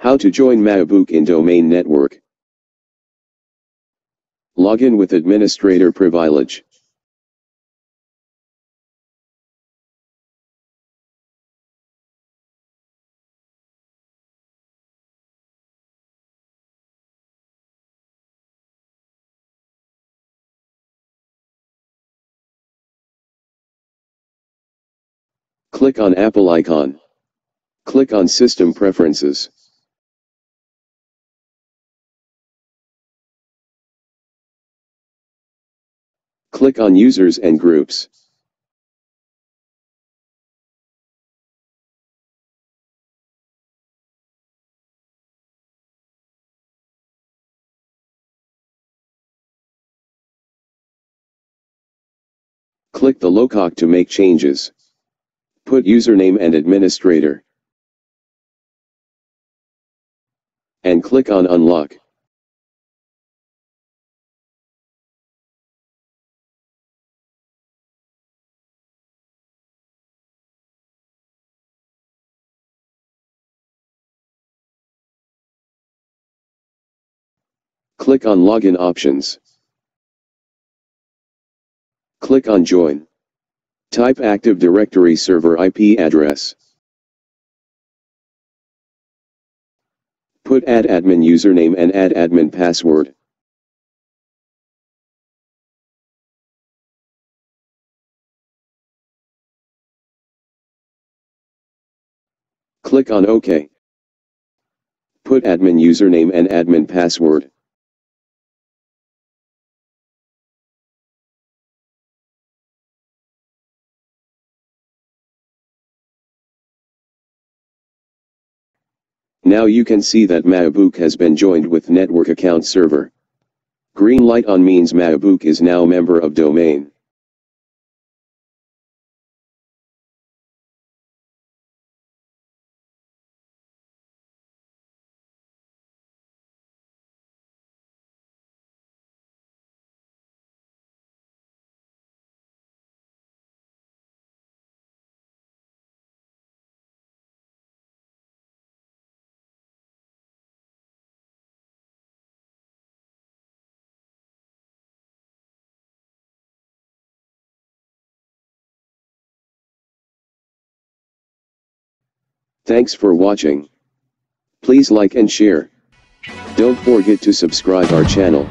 How to join MacBook in domain network. Login with administrator privilege. Click on Apple icon. Click on System Preferences. Click on Users and Groups. Click the locac to make changes. Put username and administrator. And click on Unlock. Click on Login Options. Click on Join. Type Active Directory server IP address. Put add admin username and add admin password. Click on OK. Put admin username and admin password. Now you can see that MacBook has been joined with network account server. Green light on means MacBook is now member of domain. Thanks for watching. Please like and share. Don't forget to subscribe our channel.